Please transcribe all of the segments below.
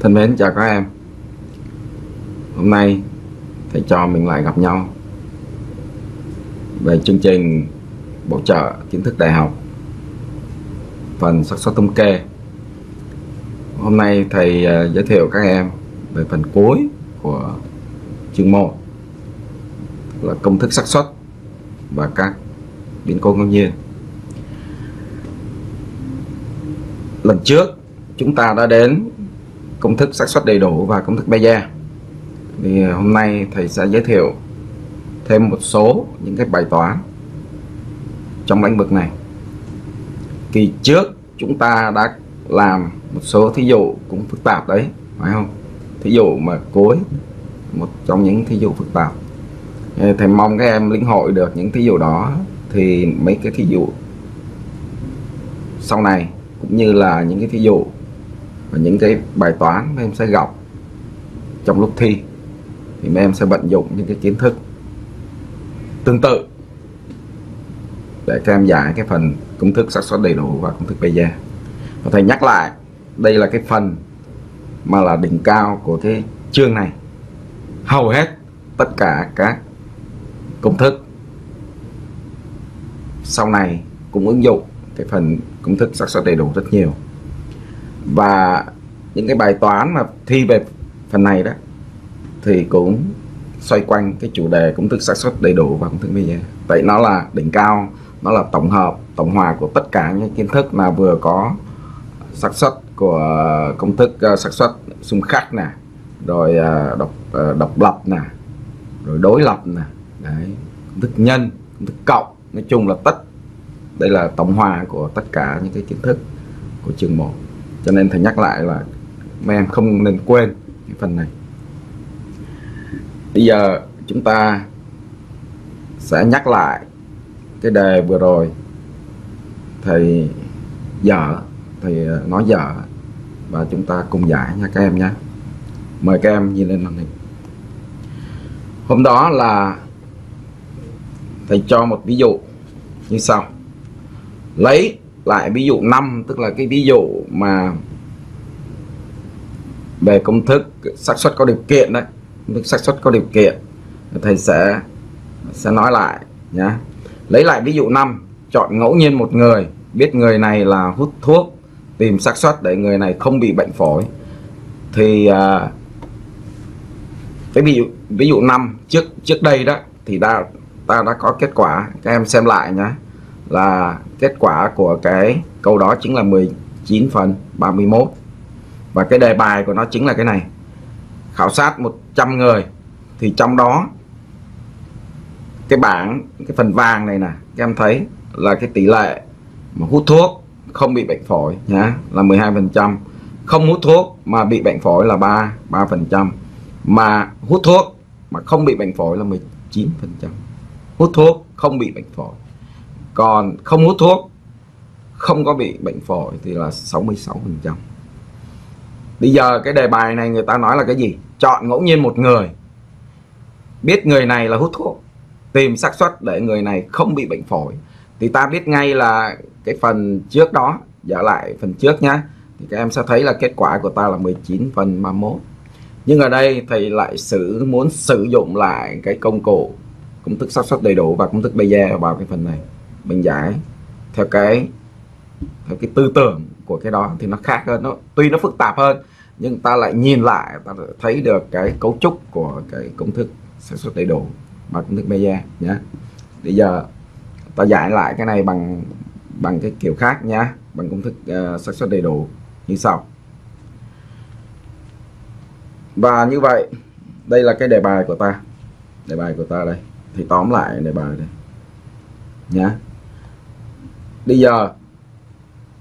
Thân mến chào các em. Hôm nay thầy cho mình lại gặp nhau về chương trình bổ trợ kiến thức đại học phần xác suất thống kê. Hôm nay thầy giới thiệu các em về phần cuối của chương 1 là công thức xác suất và các biến cố ngẫu nhiên. Lần trước chúng ta đã đến công thức xác suất đầy đủ và công thức Bayes, thì hôm nay thầy sẽ giới thiệu thêm một số những cái bài toán trong lĩnh vực này. Kỳ trước chúng ta đã làm một số thí dụ cũng phức tạp đấy, phải không? Thí dụ mà cuối một trong những thí dụ phức tạp. Thầy mong các em lĩnh hội được những thí dụ đó, thì mấy cái thí dụ sau này cũng như là những cái thí dụ và những cái bài toán mà em sẽ gặp trong lúc thi, thì mấy em sẽ vận dụng những cái kiến thức tương tự để các em giải cái phần công thức xác suất đầy đủ và công thức Bayes. Và thầy nhắc lại, đây là cái phần mà là đỉnh cao của cái chương này. Hầu hết tất cả các công thức sau này cũng ứng dụng cái phần công thức xác suất đầy đủ rất nhiều. Và những cái bài toán mà thi về phần này đó thì cũng xoay quanh cái chủ đề công thức xác suất đầy đủ và công thức Bayes. Vậy nó là đỉnh cao, nó là tổng hợp, tổng hòa của tất cả những kiến thức mà vừa có xác suất của công thức xác suất xung khắc nè, rồi độc lập nè, rồi đối lập nè, đấy, công thức nhân, công thức cộng, nói chung là đây là tổng hòa của tất cả những cái kiến thức của chương 1. Cho nên thầy nhắc lại là mấy em không nên quên cái phần này. Bây giờ chúng ta sẽ nhắc lại cái đề vừa rồi thầy nói dở, và chúng ta cùng giải nha các em nhé. Mời các em nhìn lên màn hình. Hôm đó là thầy cho một ví dụ như sau. Lấy lại ví dụ 5, tức là cái ví dụ mà về công thức xác suất có điều kiện đấy, công thức xác suất có điều kiện, thầy sẽ nói lại nhé. Lấy lại ví dụ 5, chọn ngẫu nhiên một người, biết người này là hút thuốc, tìm xác suất để người này không bị bệnh phổi. Thì cái ví dụ 5 trước đây đó thì ta đã có kết quả, các em xem lại nhé, là kết quả của cái câu đó chính là 19/31, và cái đề bài của nó chính là cái này: khảo sát 100 người, thì trong đó cái bảng, cái phần vàng này nè, các em thấy là cái tỷ lệ mà hút thuốc không bị bệnh phổi nhá, là 12%, không hút thuốc mà bị bệnh phổi là 3%, mà hút thuốc mà không bị bệnh phổi là 19%, hút thuốc không bị bệnh phổi. Còn không hút thuốc, không có bị bệnh phổi thì là 66%. Bây giờ cái đề bài này người ta nói là cái gì? Chọn ngẫu nhiên một người, biết người này là hút thuốc, tìm xác suất để người này không bị bệnh phổi. Thì ta biết ngay là cái phần trước đó, giả lại phần trước nhá, thì các em sẽ thấy là kết quả của ta là 19/31. Nhưng ở đây thầy lại muốn sử dụng lại cái công cụ công thức xác suất đầy đủ và công thức Bayes vào cái phần này. Mình giải theo cái tư tưởng của cái đó thì nó khác hơn, tuy nó phức tạp hơn, nhưng ta lại nhìn lại, ta thấy được cái cấu trúc của cái công thức xác suất đầy đủ và công thức Bayes nhé. Bây giờ ta giải lại cái này bằng cái kiểu khác nhé, bằng công thức xác suất đầy đủ như sau. Và như vậy đây là cái đề bài của ta, đây thì tóm lại đề bài đây nhé. Bây giờ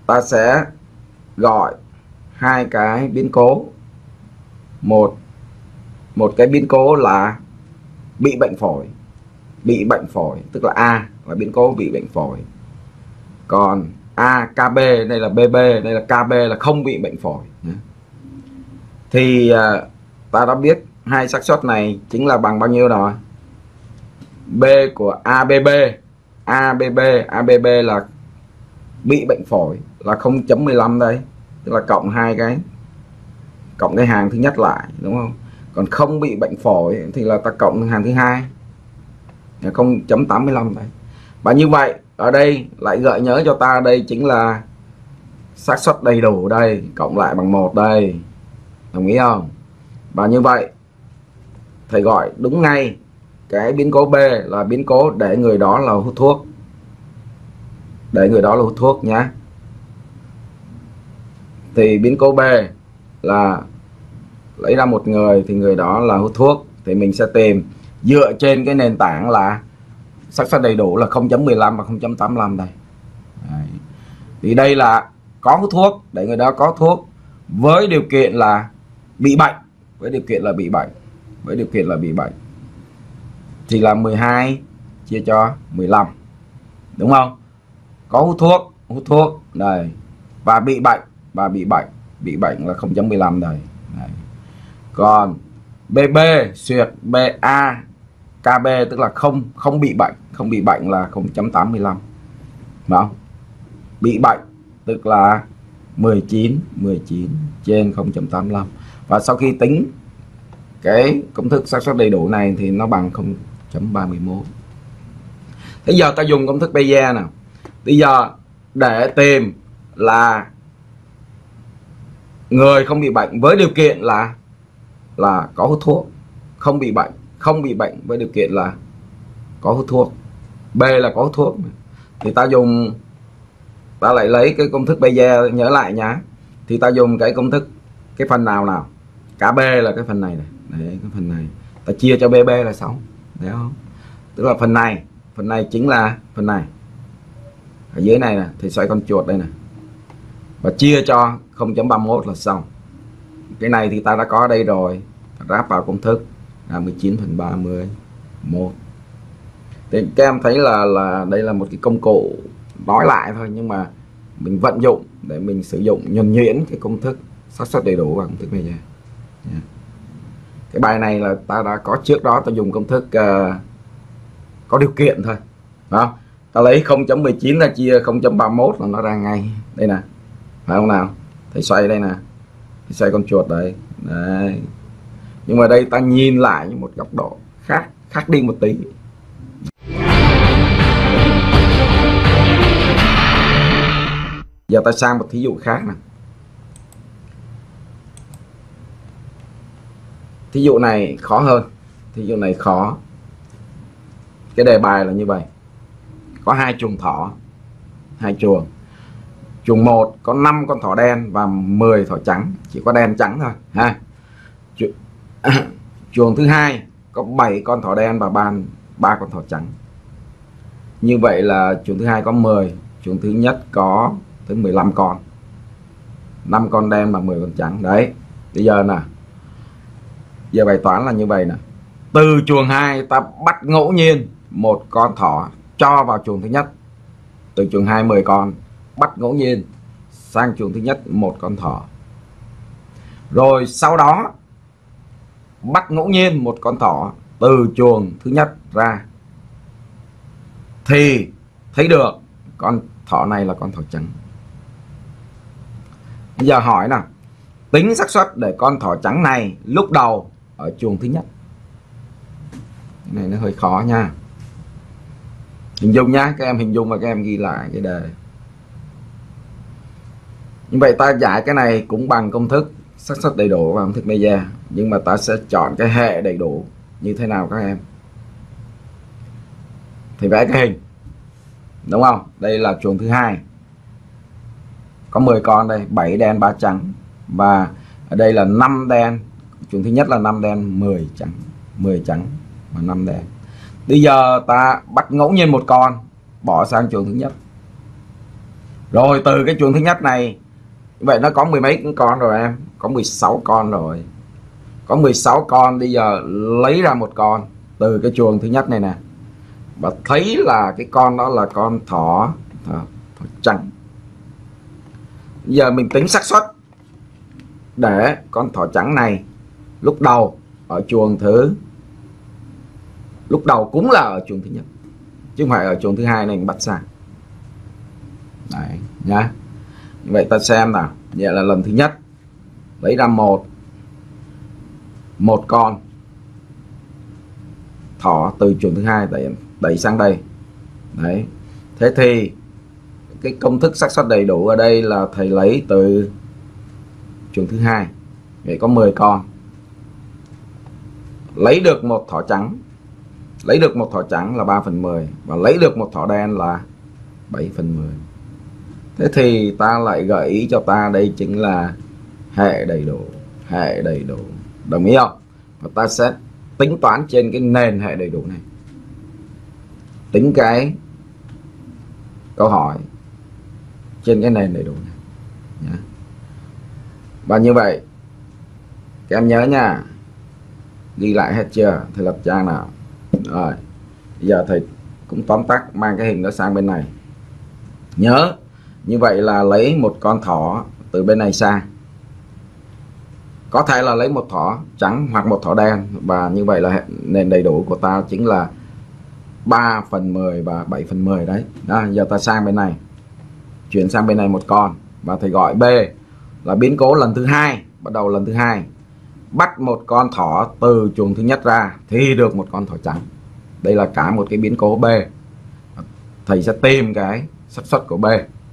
ta sẽ gọi hai cái biến cố, một cái biến cố là bị bệnh phổi, tức là A là biến cố bị bệnh phổi, còn AKB đây là BB, đây là KB là không bị bệnh phổi. Thì ta đã biết hai xác suất này chính là bằng bao nhiêu rồi. B của ABB là bị bệnh phổi là 0.15 đây, tức là cộng hai cái cộng cái hàng thứ nhất lại, đúng không? Còn không bị bệnh phổi thì là ta cộng hàng thứ hai 0.85 này. Và như vậy ở đây lại gợi nhớ cho ta đây chính là xác suất đầy đủ đây cộng lại bằng 1 đây, đồng ý không? Và như vậy thầy gọi đúng ngay cái biến cố B là biến cố để người đó là hút thuốc, để người đó là hút thuốc nhé. Thì biến cố B là lấy ra một người thì người đó là hút thuốc, thì mình sẽ tìm dựa trên cái nền tảng là xác suất đầy đủ là 0.15 và 0.85 đây. Đấy. Thì đây là có hút thuốc, để người đó có thuốc với điều kiện là bị bệnh, với điều kiện là bị bệnh, với điều kiện là bị bệnh thì là 12 chia cho 15, đúng không? Có hút thuốc này và bị bệnh, và bị bệnh là 0.15 này. Đấy. Còn BB xuyệt BA KB tức là không bị bệnh, không bị bệnh là 0.85, đúng không? Bị bệnh tức là 19 trên 0.85, và sau khi tính cái công thức xác suất đầy đủ này thì nó bằng 0.31. Thế giờ ta dùng công thức Bayes nào. Bây giờ để tìm là người không bị bệnh với điều kiện là có hút thuốc, không bị bệnh, không bị bệnh với điều kiện là có hút thuốc, B là có hút thuốc, thì ta dùng, ta lại lấy cái công thức Bayes nhớ lại nhá, thì ta dùng cái công thức cái phần nào nào, cả B là cái phần này này, đấy, cái phần này ta chia cho BB là 6, đấy không? Tức là phần này chính là phần này ở dưới này nè, thì xoay con chuột đây nè và chia cho 0.31 là xong. Cái này thì ta đã có ở đây rồi, ráp vào công thức là 19/31. Thì các em thấy là đây là một cái công cụ nói lại thôi, nhưng mà mình vận dụng để mình sử dụng nhuần nhuyễn cái công thức xác suất đầy đủ và công thức Bayes. Yeah. Cái bài này là ta đã có trước đó, ta dùng công thức có điều kiện thôi. Đó. Ta lấy 0.19 ra chia 0.31 là nó ra ngay. Đây nè. Phải không nào? Thầy xoay đây nè. Thầy xoay con chuột đấy. Đấy. Nhưng mà đây ta nhìn lại như một góc độ khác đi một tí. Giờ ta sang một thí dụ khác nè. Thí dụ này khó hơn. Thí dụ này khó. Cái đề bài là như vậy. Có 2 chuồng thỏ, 2 chuồng. Chuồng 1 có 5 con thỏ đen và 10 thỏ trắng, chỉ có đen trắng thôi ha. Chuồng thứ 2 có 7 con thỏ đen và 3 con thỏ trắng. Như vậy là chuồng thứ 2 có 10, chuồng thứ nhất có tới 15 con. 5 con đen và 10 con trắng. Đấy. Bây giờ nè. Giờ bài toán là như vậy nè. Từ chuồng 2 ta bắt ngẫu nhiên một con thỏ cho vào chuồng thứ nhất. Từ chuồng 2 10 con, bắt ngẫu nhiên sang chuồng thứ nhất một con thỏ. Rồi sau đó bắt ngẫu nhiên một con thỏ từ chuồng thứ nhất ra. Thì thấy được con thỏ này là con thỏ trắng. Bây giờ hỏi nè, tính xác suất để con thỏ trắng này lúc đầu ở chuồng thứ nhất. Cái này nó hơi khó nha. Hình dung nhá, các em hình dung và các em ghi lại cái đề. Như vậy ta giải cái này cũng bằng công thức xác suất đầy đủ và công thức Bayes, nhưng mà ta sẽ chọn cái hệ đầy đủ như thế nào các em? Thì vẽ cái hình. Đúng không? Đây là chuồng thứ 2. Có 10 con đây, 7 đen 3 trắng và ở đây là 5 đen. Chuồng thứ nhất là 5 đen 10 trắng, 10 trắng và 5 đen. Bây giờ ta bắt ngẫu nhiên một con bỏ sang chuồng thứ nhất. Rồi từ cái chuồng thứ nhất này, vậy nó có mười mấy con rồi em? Có 16 con rồi. Có 16 con, bây giờ lấy ra một con từ cái chuồng thứ nhất này nè. Và thấy là cái con đó là con thỏ trắng. Bây giờ mình tính xác suất để con thỏ trắng này lúc đầu ở chuồng thứ, lúc đầu cũng là ở chuồng thứ nhất chứ không phải ở chuồng thứ hai này mình bắt sang. Đấy nhá. Vậy ta xem nào. Vậy là lần thứ nhất lấy ra một một con thỏ từ trường thứ hai đẩy sang đây. Đấy, thế thì cái công thức xác suất đầy đủ ở đây là thầy lấy từ trường thứ hai, vậy có 10 con, lấy được một thỏ trắng, lấy được một thỏ trắng là 3/10 và lấy được một thỏ đen là 7/10. Thế thì ta lại gợi ý cho ta đây chính là hệ đầy đủ, hệ đầy đủ, đồng ý không? Và ta sẽ tính toán trên cái nền hệ đầy đủ này, tính cái câu hỏi trên cái nền đầy đủ này. Và như vậy các em nhớ nha, ghi lại hết chưa? Thầy lập trang nào. Rồi, bây giờ thầy cũng tóm tắt mang cái hình đó sang bên này. Nhớ, như vậy là lấy một con thỏ từ bên này sang, có thể là lấy một thỏ trắng hoặc một thỏ đen, và như vậy là nền đầy đủ của ta chính là 3/10 và 7/10 đấy. Đó, giờ ta sang bên này, chuyển sang bên này một con, và thầy gọi B là biến cố lần thứ hai. Bắt đầu lần thứ hai, bắt một con thỏ từ chuồng thứ nhất ra thì được một con thỏ trắng. Đây là cả một cái biến cố B. Thầy sẽ tìm cái xác suất của B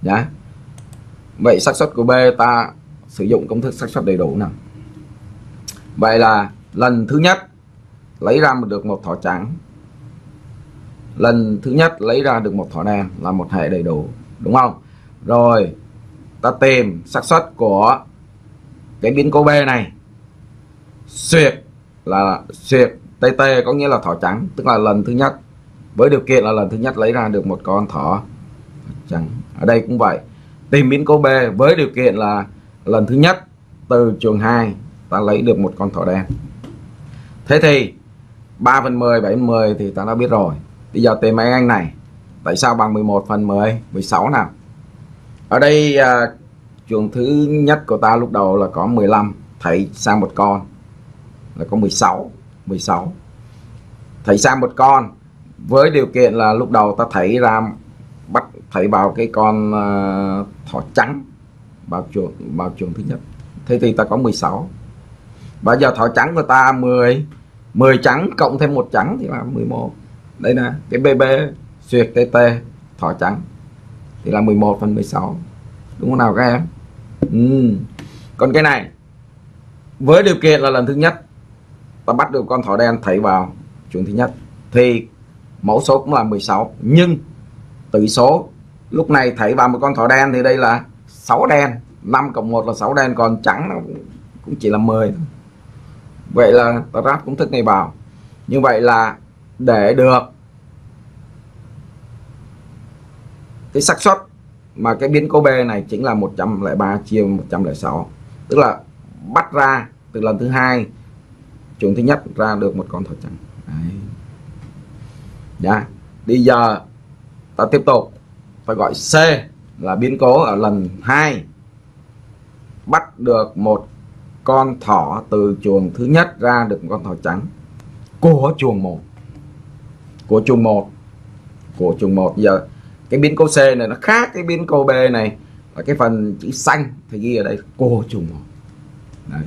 nhé. Vậy xác suất của B ta sử dụng công thức xác suất đầy đủ nào. Vậy là lần thứ nhất lấy ra được một thỏ trắng, lần thứ nhất lấy ra được một thỏ đen là một hệ đầy đủ, đúng không? Rồi ta tìm xác suất của cái biến cố B này. Xuyệt là xuyệt TT có nghĩa là thỏ trắng, tức là lần thứ nhất, với điều kiện là lần thứ nhất lấy ra được một con thỏ trắng. Ở đây cũng vậy, tìm biến cố B với điều kiện là lần thứ nhất từ trường 2 ta lấy được một con thỏ đen. Thế thì 3/10, 7/10 thì ta đã biết rồi. Bây giờ tìm mấy anh này, tại sao bằng 11/10, 16 nào? Ở đây trường thứ nhất của ta lúc đầu là có 15, thầy sang một con là có 16, thầy sang một con với điều kiện là lúc đầu ta thảy ra bắt thảy vào cái con thỏ trắng vào chuồng thứ nhất, thế thì ta có 16. Bây giờ thỏ trắng của ta 10 trắng cộng thêm một trắng thì là 11. Đây là cái BB xuyệt TT thỏ trắng thì là 11/16, đúng không nào các em? Còn cái này với điều kiện là lần thứ nhất ta bắt được con thỏ đen thảy vào chuồng thứ nhất thì mẫu số cũng là 16, nhưng tử số lúc này thảy vào một con thỏ đen thì đây là 6 đen, 5 + 1 là 6 đen, còn trắng nó cũng chỉ là 10. Vậy là ta ráp công thức này vào. Như vậy là để được cái xác suất mà cái biến cố B này chính là 103/106, tức là bắt ra từ lần thứ hai trường thứ nhất ra được một con thỏ trắng. Đấy. Bây giờ ta tiếp tục, phải gọi C là biến cố ở lần 2, bắt được một con thỏ từ chuồng thứ nhất ra được một con thỏ trắng của chuồng 1. Của chuồng 1. Giờ cái biến cố C này nó khác cái biến cố B này, là cái phần chữ xanh thì ghi ở đây của chuồng 1. Đấy.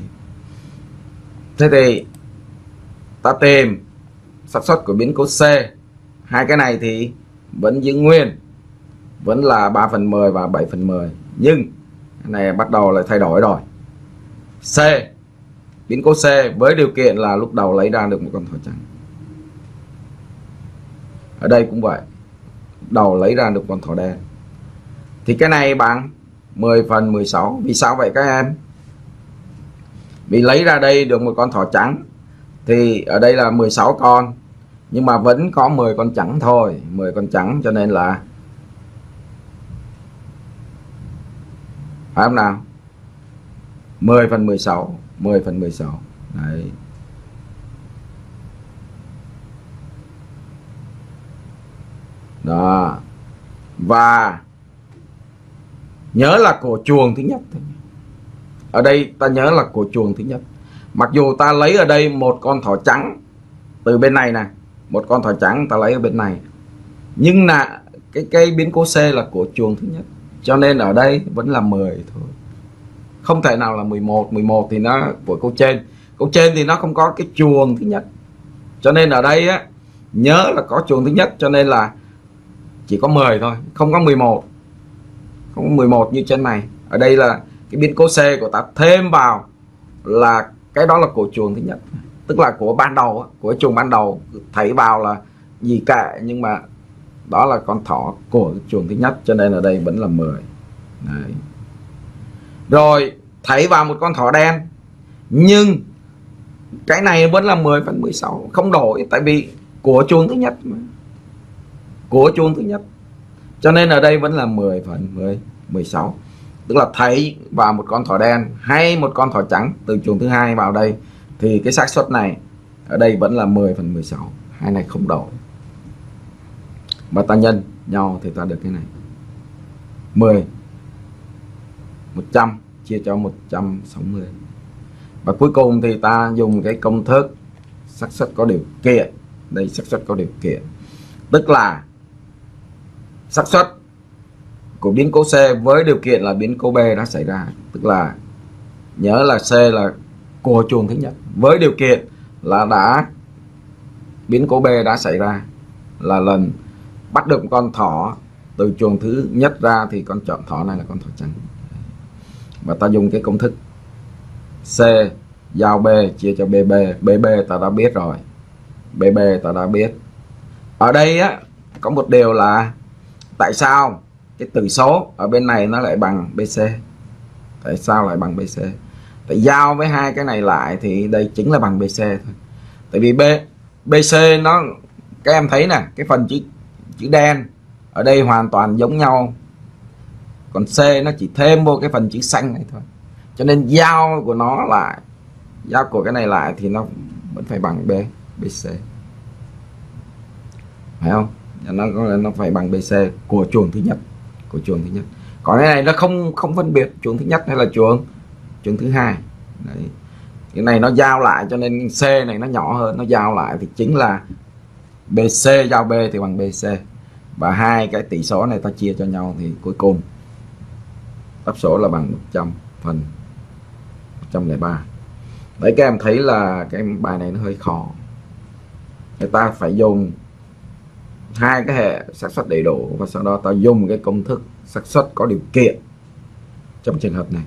Thế thì ta tìm xác suất của biến cố C. Hai cái này thì vẫn giữ nguyên, vẫn là 3/10 và 7/10, nhưng cái này bắt đầu lại thay đổi rồi. C, biến cố C với điều kiện là lúc đầu lấy ra được một con thỏ trắng. Ở đây cũng vậy, đầu lấy ra được con thỏ đen. Thì cái này bằng 10/16. Vì sao vậy các em? Vì lấy ra đây được một con thỏ trắng thì ở đây là 16 con, nhưng mà vẫn có 10 con trắng thôi, 10 con trắng, cho nên là phải không nào? 10/16. Đấy. Đó. Và nhớ là của chuồng thứ nhất. Ở đây ta nhớ là của chuồng thứ nhất. Mặc dù ta lấy ở đây một con thỏ trắng từ bên này nè, một con thỏ trắng ta lấy ở bên này, nhưng là cái biến cố C là của chuồng thứ nhất, cho nên ở đây vẫn là 10 thôi, không thể nào là 11. 11 thì nó của câu trên, Câu trên thì nó không có cái chuồng thứ nhất, cho nên ở đây á, nhớ là có chuồng thứ nhất, cho nên là chỉ có 10 thôi, không có 11, không có 11 như trên này. Ở đây là cái biến cố C của ta thêm vào là cái đó là của chuồng thứ nhất, tức là của ban đầu, của chuồng ban đầu, thấy vào là gì cả, nhưng mà đó là con thỏ của chuồng thứ nhất, cho nên ở đây vẫn là 10. Đấy. Rồi thấy vào một con thỏ đen, nhưng cái này vẫn là 10/16, không đổi, tại vì của chuồng thứ nhất mà. Của chuồng thứ nhất, cho nên ở đây vẫn là 10/16, tức là thấy vào một con thỏ đen hay một con thỏ trắng từ chuồng thứ hai vào đây thì cái xác suất này ở đây vẫn là 10/16, hai này không đổi mà ta nhân nhau thì ta được cái này 100 chia cho 160. Và cuối cùng thì ta dùng cái công thức xác suất có điều kiện. Đây, xác suất có điều kiện tức là xác suất của biến cố C với điều kiện là biến cố B đã xảy ra, tức là nhớ là C là của chuồng thứ nhất với điều kiện là đã biến cố B đã xảy ra, là lần bắt được con thỏ từ chuồng thứ nhất ra thì con chọn thỏ này là con thỏ trắng, và ta dùng cái công thức C giao B chia cho BB. BB ta đã biết rồi, BB ta đã biết. Ở đây á, có một điều là tại sao cái tử số ở bên này nó lại bằng BC, tại sao lại bằng BC? Tại giao với hai cái này lại thì đây chính là bằng BC thôi. Tại vì BC nó, các em thấy nè, cái phần chữ đen ở đây hoàn toàn giống nhau, còn C nó chỉ thêm vô cái phần chữ xanh này thôi, cho nên giao của nó lại, giao của cái này lại thì nó vẫn phải bằng BC, phải không? Nó phải bằng BC của chuồng thứ nhất, của chuồng thứ nhất. Còn cái này nó không phân biệt chuồng thứ nhất hay là chuồng thứ hai. Đấy. Cái này nó giao lại cho nên C này nó nhỏ hơn, nó giao lại thì chính là BC giao B thì bằng BC. Và hai cái tỷ số này ta chia cho nhau thì cuối cùng đáp số là bằng 100/103. Đấy, các em thấy là cái bài này nó hơi khó. Người ta phải dùng hai cái hệ xác suất đầy đủ và sau đó ta dùng cái công thức xác suất có điều kiện trong trường hợp này.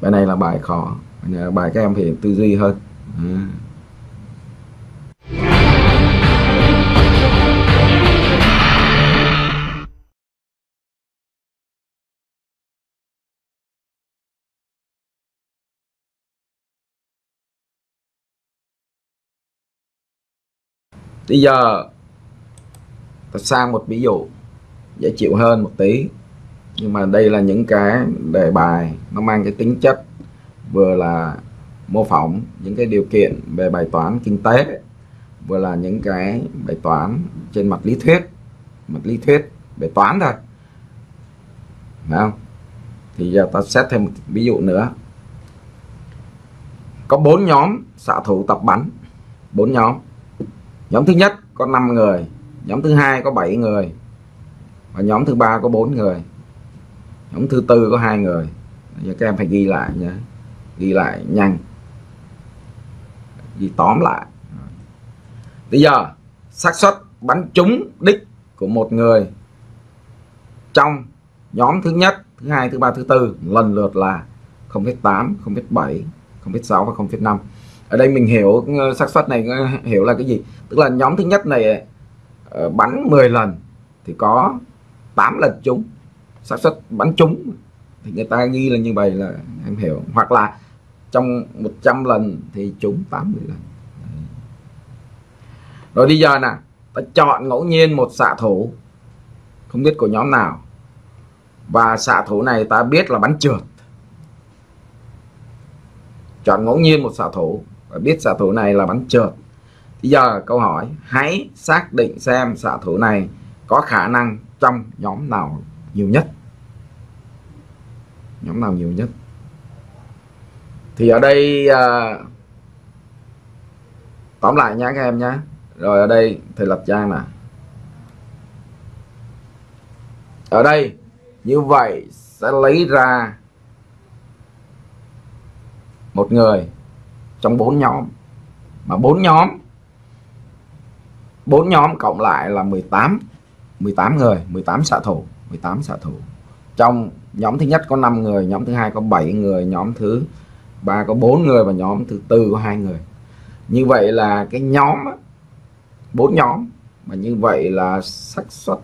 Bài này là bài khó, bài này là bài các em phải tư duy hơn. Bây giờ ta sang một ví dụ dễ chịu hơn một tí, nhưng mà đây là những cái đề bài nó mang cái tính chất vừa là mô phỏng những cái điều kiện về bài toán kinh tế, vừa là những cái bài toán trên mặt lý thuyết, về toán thôi, phải không? Thì giờ ta xét thêm một ví dụ nữa. Có 4 nhóm xạ thủ tập bắn, 4 nhóm. Nhóm thứ nhất có 5 người, nhóm thứ hai có 7 người, và nhóm thứ ba có 4 người, nhóm thứ tư có 2 người. Giờ các em phải ghi lại nhé, ghi lại nhanh, ghi tóm lại. Bây giờ xác suất bắn trúng đích của một người trong nhóm thứ nhất, thứ hai, thứ ba, thứ tư lần lượt là 0,8, 0,7, 0,6 và 0,5. Ở đây mình hiểu xác suất này, hiểu là cái gì? Tức là nhóm thứ nhất này bắn 10 lần thì có 8 lần trúng, xác suất bắn trúng thì người ta ghi là như vậy, là em hiểu. Hoặc là trong 100 lần thì trúng 80 lần. Rồi bây giờ nè, ta chọn ngẫu nhiên một xạ thủ không biết của nhóm nào, và xạ thủ này ta biết là bắn trượt. Chọn ngẫu nhiên một xạ thủ và biết xạ thủ này là bắn trượt. Bây giờ câu hỏi, hãy xác định xem xạ thủ này có khả năng trong nhóm nào nhiều nhất. Nhóm nào nhiều nhất? Thì ở đây tóm lại nhá các em nhé. Rồi ở đây thầy lập trang nè. Ở đây như vậy sẽ lấy ra một người trong bốn nhóm, mà bốn nhóm cộng lại là 18 người, 18 xạ thủ. Trong nhóm thứ nhất có 5 người, nhóm thứ hai có 7 người, nhóm thứ ba có 4 người và nhóm thứ tư có 2 người. Như vậy là cái nhóm 4 nhóm, mà như vậy là xác suất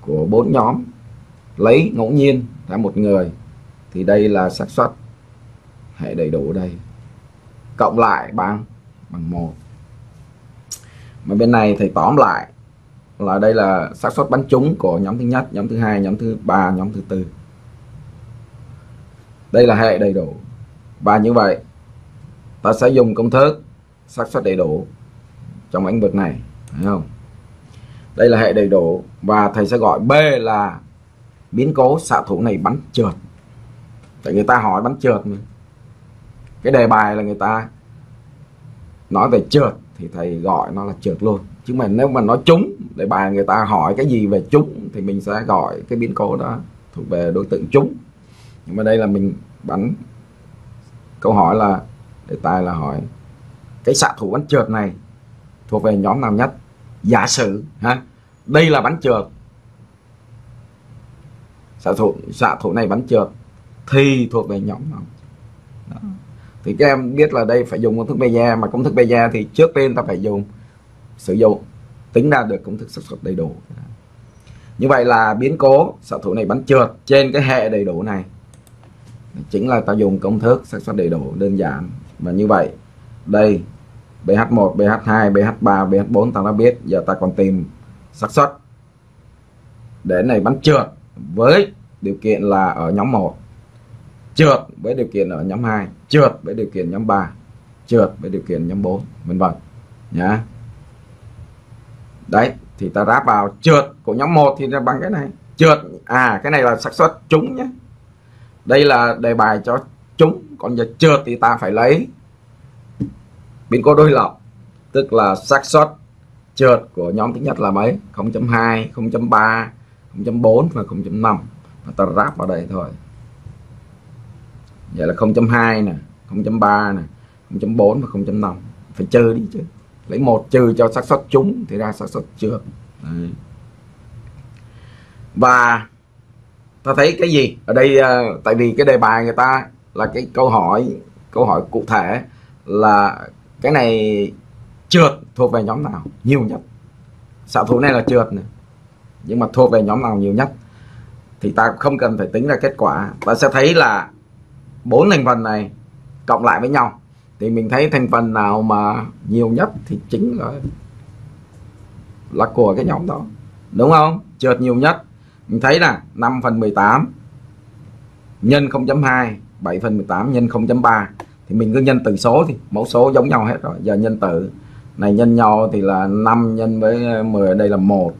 của 4 nhóm lấy ngẫu nhiên ra một người thì đây là xác suất, hãy đầy đủ đây, cộng lại bằng 1. Mà bên này thầy tóm lại là đây là xác suất bắn trúng của nhóm thứ nhất, nhóm thứ hai, nhóm thứ ba, nhóm thứ tư. Đây là hệ đầy đủ. Và như vậy ta sẽ dùng công thức xác suất đầy đủ trong lĩnh vực này, thấy không? Đây là hệ đầy đủ và thầy sẽ gọi B là biến cố xạ thủ này bắn trượt. Tại người ta hỏi bắn trượt mà. Cái đề bài là người ta nói về trượt thì thầy gọi nó là trượt luôn. Chứ mà nếu mà nói trúng, đề bài người ta hỏi cái gì về trúng thì mình sẽ gọi cái biến cố đó thuộc về đối tượng trúng. Nhưng mà đây là mình bắn, câu hỏi là đề tài là hỏi cái xạ thủ bắn trượt này thuộc về nhóm nào nhất. Giả sử ha, đây là bắn trượt, xạ thủ này bắn trượt thì thuộc về nhóm nào đó. Thì các em biết là đây phải dùng công thức Bayes, mà công thức Bayes thì trước tiên ta phải sử dụng tính ra được công thức xác suất đầy đủ. Như vậy là biến cố xạ thủ này bắn trượt trên cái hệ đầy đủ này chính là ta dùng công thức xác suất đầy đủ đơn giản. Và như vậy đây BH1, BH2, BH3, BH4 ta đã biết, giờ ta còn tìm xác suất để này bắn trượt với điều kiện là ở nhóm 1, trượt với điều kiện ở nhóm 2, trượt với điều kiện nhóm 3, trượt với điều kiện nhóm 4, vân vân nhá. Đấy thì ta ráp vào trượt của nhóm 1 thì bằng cái này, trượt cái này là xác suất trúng nhé. Đây là đề bài cho trúng, còn giờ trượt thì ta phải lấy biến cố đối lập, tức là xác suất trượt của nhóm thứ nhất là mấy? 0.2, 0.3, 0.4 và 0.5. Ta ráp vào đây thôi. Vậy là 0.2 nè, 0.3 nè, 0.4 và 0.5. Phải trừ đi chứ. Lấy 1 trừ cho xác suất trúng thì ra xác suất trượt. Đấy. Và ta thấy cái gì? Ở đây tại vì cái đề bài người ta là cái câu hỏi cụ thể là cái này trượt thuộc về nhóm nào nhiều nhất. Xạ thủ này là trượt này, nhưng mà thuộc về nhóm nào nhiều nhất thì ta không cần phải tính ra kết quả. Ta sẽ thấy là 4 thành phần này cộng lại với nhau thì mình thấy thành phần nào mà nhiều nhất thì chính là của cái nhóm đó, đúng không? Trượt nhiều nhất mình thấy là 5/18 nhân 0.2, 7/18 nhân 0.3. Thì mình cứ nhân tử số thì mẫu số giống nhau hết rồi. Giờ nhân tử này nhân nhau thì là 5 nhân với 10 đây là 1.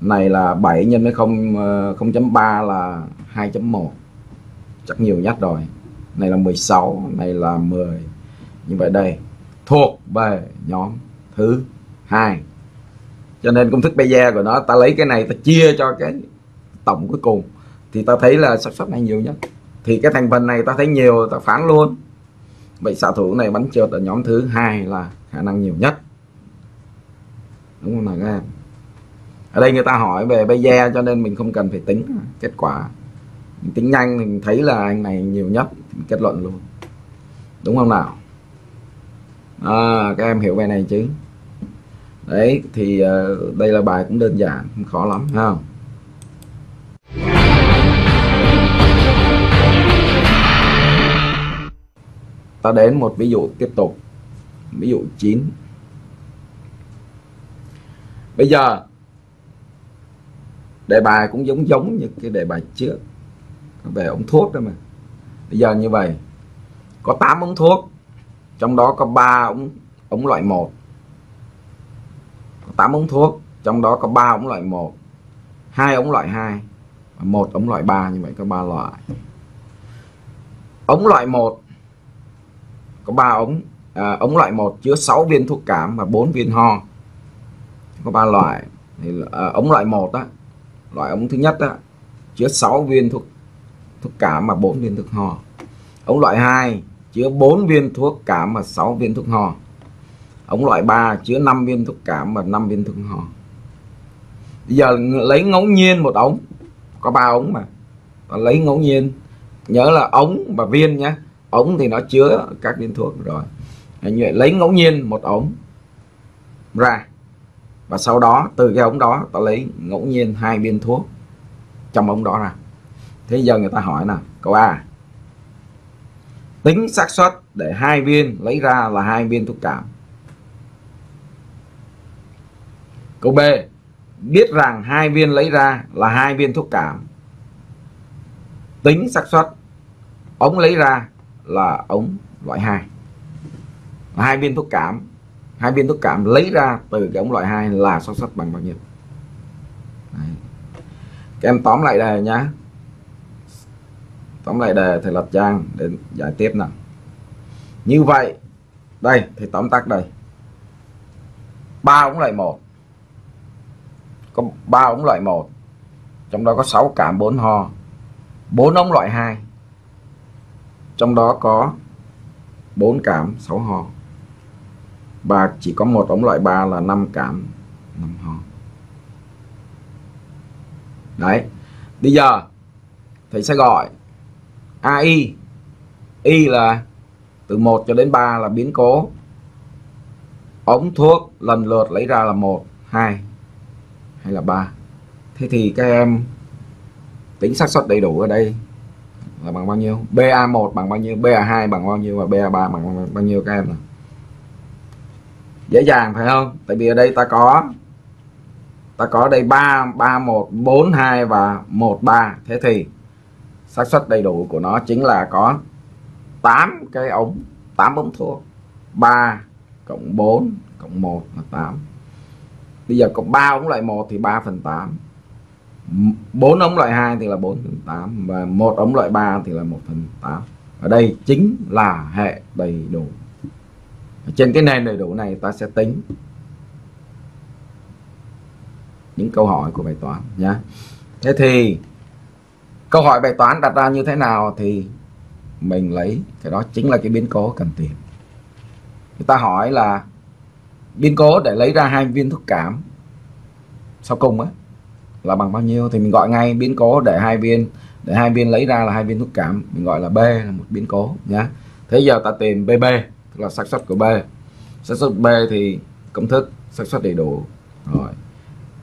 Này là 7 nhân với 0.3 là 2.1. Chắc nhiều nhất rồi. Này là 16, này là 10. Như vậy đây thuộc về nhóm thứ 2. Cho nên công thức Bayes của nó ta lấy cái này ta chia cho cái tổng cuối cùng thì ta thấy là xác suất này nhiều nhất. Thì cái thành phần này ta thấy nhiều ta phán luôn. Vậy xạ thủ này bắn trượt ở nhóm thứ 2 là khả năng nhiều nhất, đúng không nào các em? Ở đây người ta hỏi về Bayes cho nên mình không cần phải tính kết quả, mình tính nhanh mình thấy là anh này nhiều nhất mình kết luận luôn, đúng không nào? Các em hiểu về này chứ? Đấy thì đây là bài cũng đơn giản không khó lắm không? Ta đến một ví dụ tiếp tục, ví dụ 9. Bây giờ đề bài cũng giống như cái đề bài trước về ống thuốc đó mà. Bây giờ như vậy có 8 ống thuốc, trong đó có 3 ống loại 1. Có 8 ống thuốc, trong đó có 3 ống loại 1, 2 ống loại 2 và 1 ống loại 3, như vậy có 3 loại. Ống loại 1 có 3 ống, ống loại 1 chứa 6 viên thuốc cảm và 4 viên ho. Có 3 loại. Thì ống loại 1 á, loại ống thứ nhất á chứa 6 viên thuốc cảm và 4 viên thuốc ho. Ống loại 2 chứa 4 viên thuốc cảm và 6 viên thuốc ho. Ống loại 3 chứa 5 viên thuốc cảm và 5 viên thuốc ho. Bây giờ lấy ngẫu nhiên một ống, có 3 ống mà, và lấy ngẫu nhiên, nhớ là ống và viên nhé, ống thì nó chứa các viên thuốc rồi. Lấy ngẫu nhiên một ống ra, và sau đó từ cái ống đó ta lấy ngẫu nhiên 2 viên thuốc trong ống đó ra. Thế giờ người ta hỏi là câu A, tính xác suất để 2 viên lấy ra là 2 viên thuốc cảm. Câu B, biết rằng 2 viên lấy ra là 2 viên thuốc cảm, tính xác suất ống lấy ra là ống loại 2, 2 viên thuốc cảm, 2 viên thuốc cảm lấy ra từ cái ống loại 2 là xác suất bằng bao nhiêu? Đấy. Các em tóm lại đề nhá, tóm lại đề thầy Lập Trang để giải tiếp nào. Như vậy đây thì tóm tắt đây, 3 ống loại 1, có 3 ống loại 1 trong đó có 6 cảm 4 ho, 4 ống loại 2 trong đó có 4 cảm 6 ho, và chỉ có 1 ống loại 3 là 5 cảm 5 ho. Đấy, bây giờ thầy sẽ gọi AI, Y là từ 1 cho đến 3 là biến cố, ống thuốc lần lượt lấy ra là 1, 2 hay là 3. Thế thì các em tính xác suất đầy đủ ở đây là bằng bao nhiêu? BA1 bằng bao nhiêu, BA2 bằng bao nhiêu và BA3 bằng bao nhiêu các em nào? Dễ dàng phải không? Tại vì ở đây ta có đây 3, 3, 1, 4, 2 và 1, 3. Thế thì xác suất đầy đủ của nó chính là có 8 cái ống, 8 ống thuốc, 3 cộng 4 cộng 1 là 8. Bây giờ cộng 3 ống loại 1 thì 3/8, 4 ống loại 2 thì là 4/8 và 1 ống loại 3 thì là 1/8. Ở đây chính là hệ đầy đủ. Trên cái nền đầy đủ này ta sẽ tính những câu hỏi của bài toán nhé. Thế thì câu hỏi bài toán đặt ra như thế nào thì mình lấy cái đó chính là cái biến cố cần tìm. Người ta hỏi là biến cố để lấy ra 2 viên thuốc cảm sau cùng ấy, là bằng bao nhiêu thì mình gọi ngay biến cố để 2 viên lấy ra là 2 viên thuốc cảm, mình gọi là B là một biến cố nhé. Thế giờ ta tìm BB, tức là xác suất của B. Xác suất B thì công thức xác suất đầy đủ rồi.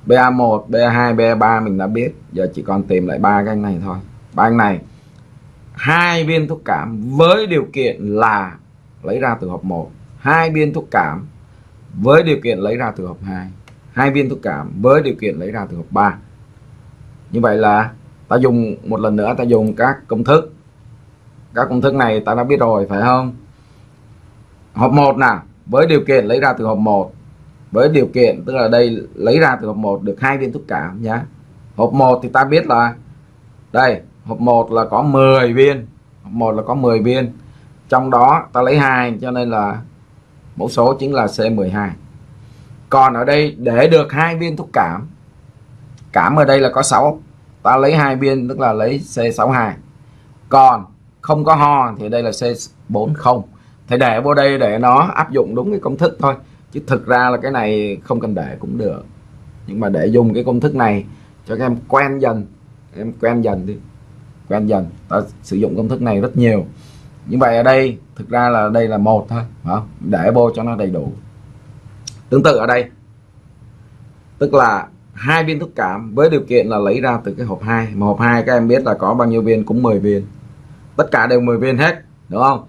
BA1, BA2, BA3 mình đã biết, giờ chỉ còn tìm lại 3 cái này thôi. 3 cái này 2 viên thuốc cảm với điều kiện là lấy ra từ hộp 1, 2 viên thuốc cảm với điều kiện lấy ra từ hộp 2, 2 viên thuốc cảm với điều kiện lấy ra từ hộp 3. Như vậy là ta dùng một lần nữa, ta dùng các công thức. Các công thức này ta đã biết rồi phải không? Hộp 1 nào, với điều kiện lấy ra từ hộp 1, với điều kiện tức là đây lấy ra từ hộp 1 được 2 viên thuốc cảm nhá. Hộp 1 thì ta biết là đây, hộp 1 là có 10 viên, hộp 1 là có 10 viên. Trong đó ta lấy 2 cho nên là mẫu số chính là C12. Còn ở đây để được 2 viên thuốc cảm, cảm ở đây là có 6, ta lấy 2 viên tức là lấy C62. Còn không có ho thì đây là C40. Thì để vô đây để nó áp dụng đúng cái công thức thôi, chứ thực ra là cái này không cần để cũng được, nhưng mà để dùng cái công thức này cho các em quen dần, ta sử dụng công thức này rất nhiều. Như vậy ở đây thực ra là đây là 1 thôi, phải không? Để vô cho nó đầy đủ. Tương tự ở đây, tức là 2 viên thuốc cảm với điều kiện là lấy ra từ cái hộp 2, mà hộp 2 các em biết là có bao nhiêu viên, cũng 10 viên, tất cả đều 10 viên hết, đúng không?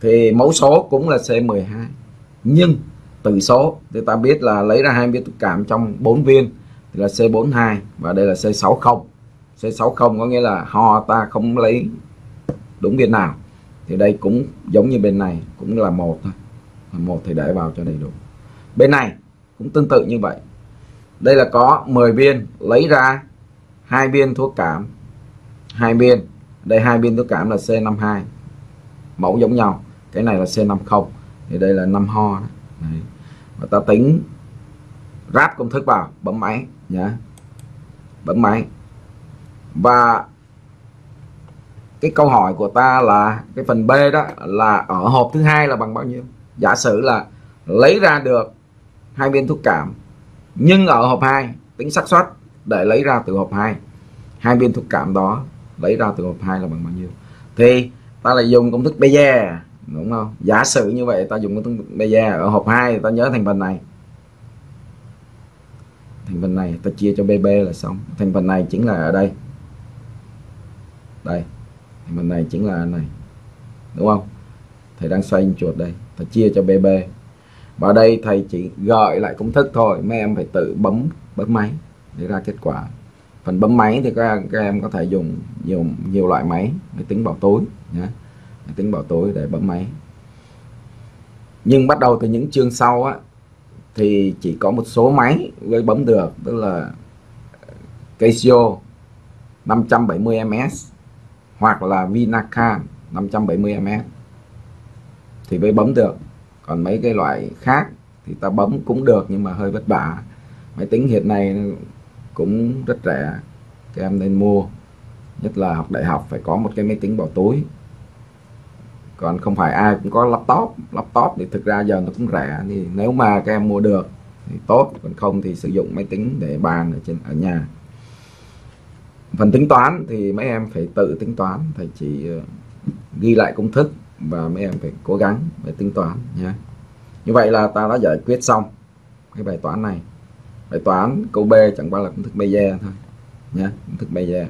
Thì mẫu số cũng là C12, nhưng tử số thì ta biết là lấy ra 2 viên thuốc cảm trong 4 viên thì là C42 và đây là C60. C60 có nghĩa là ho ta không lấy đúng viên nào, thì đây cũng giống như bên này, cũng là 1 thôi. 1 thì để vào cho đầy đủ. Bên này cũng tương tự như vậy. Đây là có 10 viên, lấy ra 2 viên thuốc cảm, 2 viên. Đây 2 viên thuốc cảm là C52. Mẫu giống nhau. Cái này là C50 thì đây là 5 ho đó. Đấy. Và ta tính ráp công thức vào, bấm máy nhá. Bấm máy. Và Cái câu hỏi của ta là cái phần B đó là ở hộp thứ hai là bằng bao nhiêu. Giả sử là lấy ra được 2 viên thuốc cảm, nhưng ở hộp 2 tính xác suất để lấy ra từ hộp 2, 2 viên thuốc cảm đó lấy ra từ hộp 2 là bằng bao nhiêu, thì ta lại dùng công thức Bayes, đúng không? Giả sử như vậy ta dùng công thức Bayes ở hộp 2, ta nhớ thành phần này, thành phần này ta chia cho BB là xong. Thành phần này chính là ở đây, đây thành phần này chính là này, đúng không? Thầy đang xoay chuột đây, ta chia cho BB. Và đây thầy chỉ gợi lại công thức thôi, mấy em phải tự bấm máy để ra kết quả. Phần bấm máy thì các em có thể dùng nhiều loại máy, máy tính bỏ túi nhé, máy tính bỏ túi để bấm máy. Nhưng bắt đầu từ những chương sau á, thì chỉ có một số máy mới bấm được, tức là Casio 570ms hoặc là Vinaca 570ms thì mới bấm được. Còn mấy cái loại khác thì ta bấm cũng được nhưng mà hơi vất vả. Máy tính hiện nay cũng rất rẻ, các em nên mua, nhất là học đại học phải có một cái máy tính bỏ túi. Còn không phải ai cũng có laptop, laptop thì thực ra giờ nó cũng rẻ, thì nếu mà các em mua được thì tốt, còn không thì sử dụng máy tính để bàn ở nhà. Phần tính toán thì mấy em phải tự tính toán, thầy chỉ ghi lại công thức và mấy em phải cố gắng để tính toán nhé. Như vậy là ta đã giải quyết xong cái bài toán này. Bài toán câu B chẳng qua là công thức Bayes thôi nhé, công thức Bayes.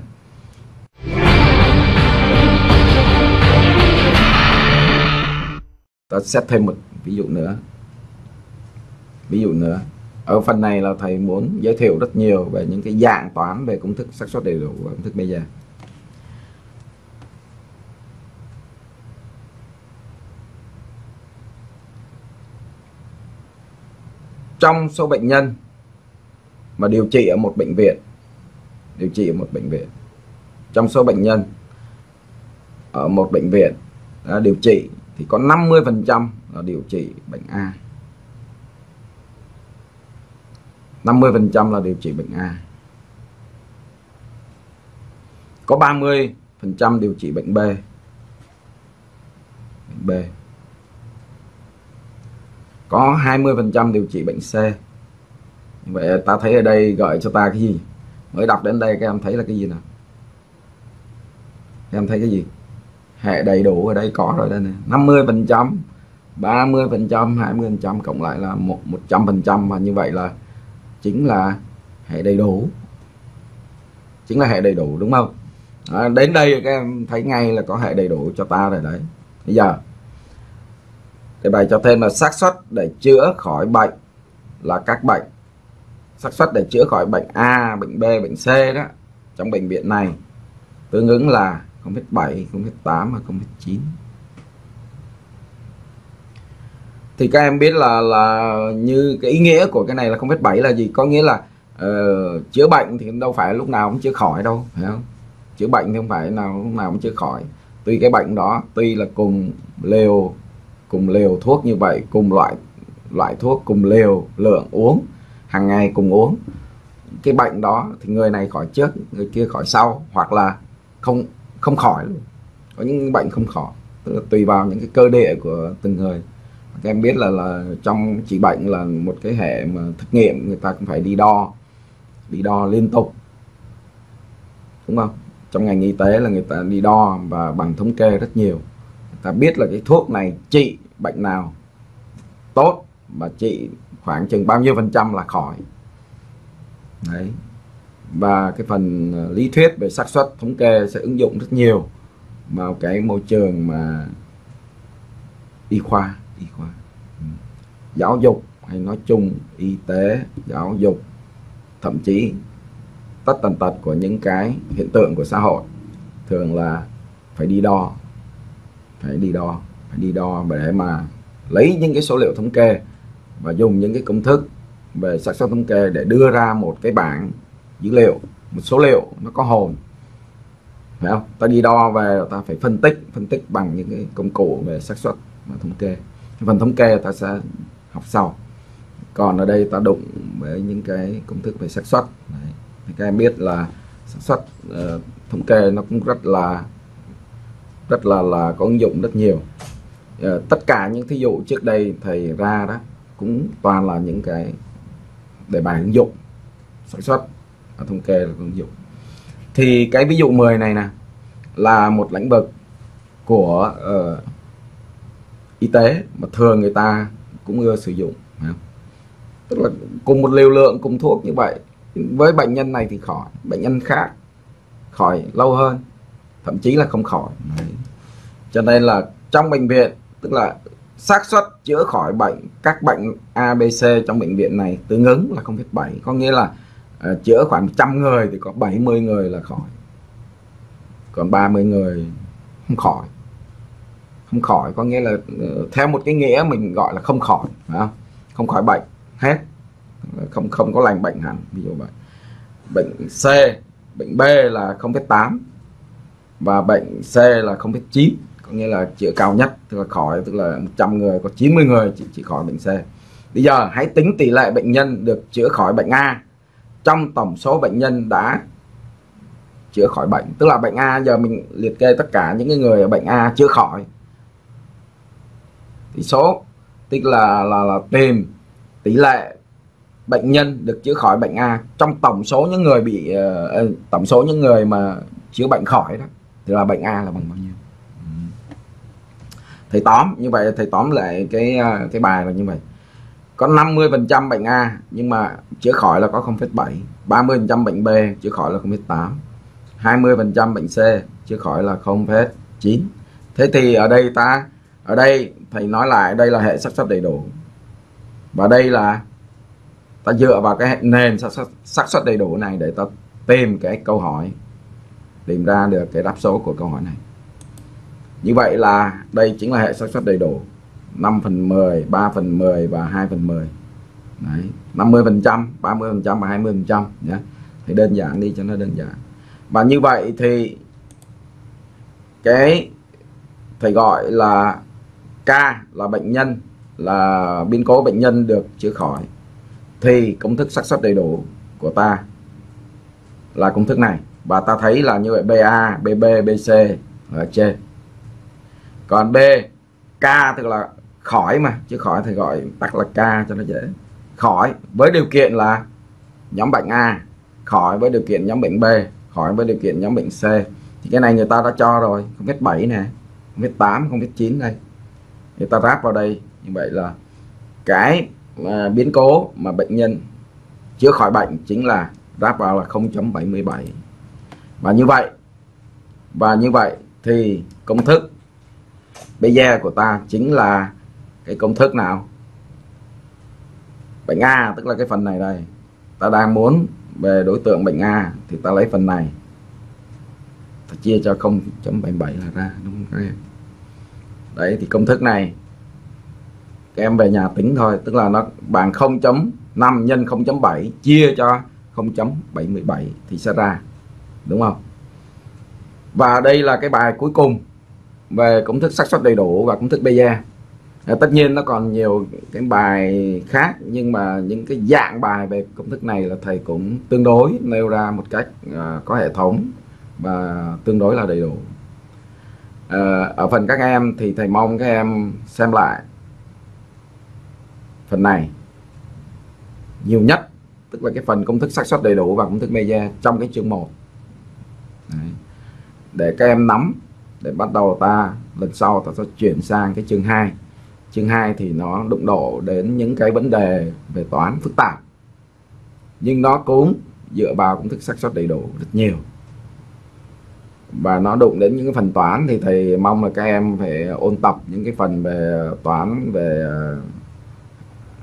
Ta xét thêm một ví dụ nữa. Ở phần này là thầy muốn giới thiệu rất nhiều về những cái dạng toán về công thức xác suất đầy đủ và công thức Bayes. Trong số bệnh nhân mà điều trị ở một bệnh viện, điều trị thì có 50% là điều trị bệnh A, 50% là điều trị bệnh A, có 30% điều trị bệnh B, có 20% điều trị bệnh C. Vậy ta thấy ở đây gợi cho ta cái gì? Mới đọc đến đây các em thấy là cái gì nào? Các em thấy cái gì? Hệ đầy đủ ở đây có rồi đây nè, 50%, 30%, 20% cộng lại là 100%, và như vậy là chính là hệ đầy đủ. Chính là hệ đầy đủ, đúng không? Đến đây các em thấy ngay là có hệ đầy đủ cho ta rồi đấy. Bây giờ cái bài cho thêm là xác suất để chữa khỏi bệnh là các bệnh. Xác suất để chữa khỏi bệnh A, bệnh B, bệnh C đó trong bệnh viện này tương ứng là 0,7, 0,8 và 0,9. Thì các em biết là như cái ý nghĩa của cái này là 0,7 là gì? Có nghĩa là chữa bệnh thì đâu phải lúc nào cũng chữa khỏi đâu, phải không? Chữa bệnh thì không phải lúc nào cũng chữa khỏi. Tuy cái bệnh đó, tuy là cùng liều thuốc như vậy, cùng loại thuốc, cùng liều lượng uống hàng ngày, cùng uống cái bệnh đó thì người này khỏi trước, người kia khỏi sau, hoặc là không khỏi luôn. Có những bệnh không khỏi, tức là tùy vào những cái cơ địa của từng người. Các em biết là trong trị bệnh là một cái hệ mà thực nghiệm, người ta cũng phải đi đo liên tục, đúng không? Trong ngành y tế là người ta đi đo và bằng thống kê rất nhiều, người ta biết là cái thuốc này trị bệnh nào tốt và trị khoảng chừng bao nhiêu phần trăm là khỏi đấy. Và cái phần lý thuyết về xác suất thống kê sẽ ứng dụng rất nhiều vào cái môi trường mà y khoa, giáo dục, hay nói chung y tế, giáo dục, thậm chí tất tần tật của những cái hiện tượng của xã hội thường là phải đi đo để mà lấy những cái số liệu thống kê và dùng những cái công thức về xác suất thống kê để đưa ra một cái bảng dữ liệu, một số liệu nó có hồn, phải không? Ta đi đo về ta phải phân tích bằng những cái công cụ về xác suất và thống kê. Phần thống kê ta sẽ học sau, còn ở đây ta đụng với những cái công thức về xác suất. Các em biết là xác suất thống kê nó cũng rất là rất là có ứng dụng rất nhiều. Tất cả những thí dụ trước đây thầy ra đó cũng toàn là những cái đề bài ứng dụng, sản xuất, thống kê là ứng dụng. Thì cái ví dụ 10 này nè là một lĩnh vực của y tế mà thường người ta cũng ưa sử dụng, tức là cùng một liều lượng, cùng thuốc như vậy, với bệnh nhân này thì khỏi, bệnh nhân khác khỏi lâu hơn, thậm chí là không khỏi. Cho nên là trong bệnh viện, tức là xác suất chữa khỏi bệnh các bệnh ABC trong bệnh viện này tương ứng là 0,7, có nghĩa là chữa khoảng 100 người thì có 70 người là khỏi, còn 30 người không khỏi. Không khỏi có nghĩa là theo một cái nghĩa mình gọi là không khỏi, không khỏi bệnh hết, không có lành bệnh hẳn, ví dụ vậy. Bệnh C, bệnh B là 0,8 và bệnh C là 0,9, có nghĩa là chữa cao nhất, tức là khỏi, tức là 100 người có 90 người chỉ khỏi bệnh C. Bây giờ hãy tính tỷ lệ bệnh nhân được chữa khỏi bệnh A trong tổng số bệnh nhân đã chữa khỏi bệnh, tức là bệnh A giờ mình liệt kê tất cả những người ở bệnh A chữa khỏi, thì số tức là tìm tỷ lệ bệnh nhân được chữa khỏi bệnh A trong tổng số những người bị tổng số những người mà chữa bệnh khỏi đó, thì là bệnh A là bằng bao nhiêu. Thầy tóm như vậy, thầy tóm lại cái bài là như vậy. Có 50% bệnh A nhưng mà chữa khỏi là có 0,7, 30% bệnh B chữa khỏi là 0,8, 20% bệnh C chữa khỏi là 0,9. Thế thì ở đây thầy nói lại, đây là hệ xác suất đầy đủ, và đây là ta dựa vào cái nền xác suất đầy đủ này để ta tìm cái câu hỏi, tìm ra được cái đáp số của câu hỏi này. Như vậy là đây chính là hệ xác suất đầy đủ 5/10, 3/10 và 2/10. Đấy, 50%, 30% và 20% nhé. Thì đơn giản đi cho nó đơn giản. Và như vậy thì cái thầy gọi là K là bệnh nhân, là biến cố bệnh nhân được chữa khỏi, thì công thức xác suất đầy đủ của ta là công thức này, và ta thấy là như vậy BA, BB, BC ở trên. Còn B, K tức là khỏi mà, chứ khỏi thì gọi tắt là K cho nó dễ. Khỏi với điều kiện là nhóm bệnh A, khỏi với điều kiện nhóm bệnh B, khỏi với điều kiện nhóm bệnh C. Thì cái này người ta đã cho rồi, 0,7 nè, 0,8, 0,9 đây. Người ta ráp vào đây, như vậy là cái biến cố mà bệnh nhân chữa khỏi bệnh chính là ráp vào là 0,77. Và như vậy thì công thức Bayes của ta chính là cái công thức nào? Bệnh A, tức là cái phần này đây. Ta đang muốn về đối tượng bệnh A thì ta lấy phần này, ta chia cho 0,77 là ra, đúng không các em? Đấy, thì công thức này các em về nhà tính thôi, tức là nó bằng 0,5 nhân 0,7 chia cho 0,77 thì sẽ ra, đúng không? Và đây là cái bài cuối cùng về công thức xác suất đầy đủ và công thức Bayes. Tất nhiên nó còn nhiều cái bài khác, nhưng mà những cái dạng bài về công thức này là thầy cũng tương đối nêu ra một cách có hệ thống và tương đối là đầy đủ. Ở phần các em thì thầy mong các em xem lại phần này nhiều nhất, tức là cái phần công thức xác suất đầy đủ và công thức Bayes trong cái chương 1. Đấy, để các em nắm, để bắt đầu ta lần sau ta sẽ chuyển sang cái chương 2. Chương 2 thì nó đụng độ đến những cái vấn đề về toán phức tạp, nhưng nó cũng dựa vào công thức xác suất đầy đủ rất nhiều, và nó đụng đến những cái phần toán thì thầy mong là các em phải ôn tập những cái phần về toán, về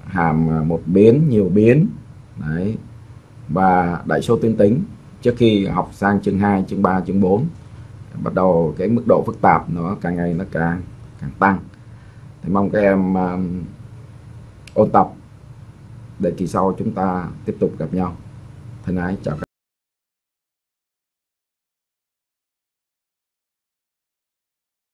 hàm một biến, nhiều biến, đấy, và đại số tuyến tính trước khi học sang chương 2, chương 3, chương 4. Bắt đầu cái mức độ phức tạp nó càng ngày nó càng tăng. Thì mong các em ôn tập để kỳ sau chúng ta tiếp tục gặp nhau. Thân ái chào các em.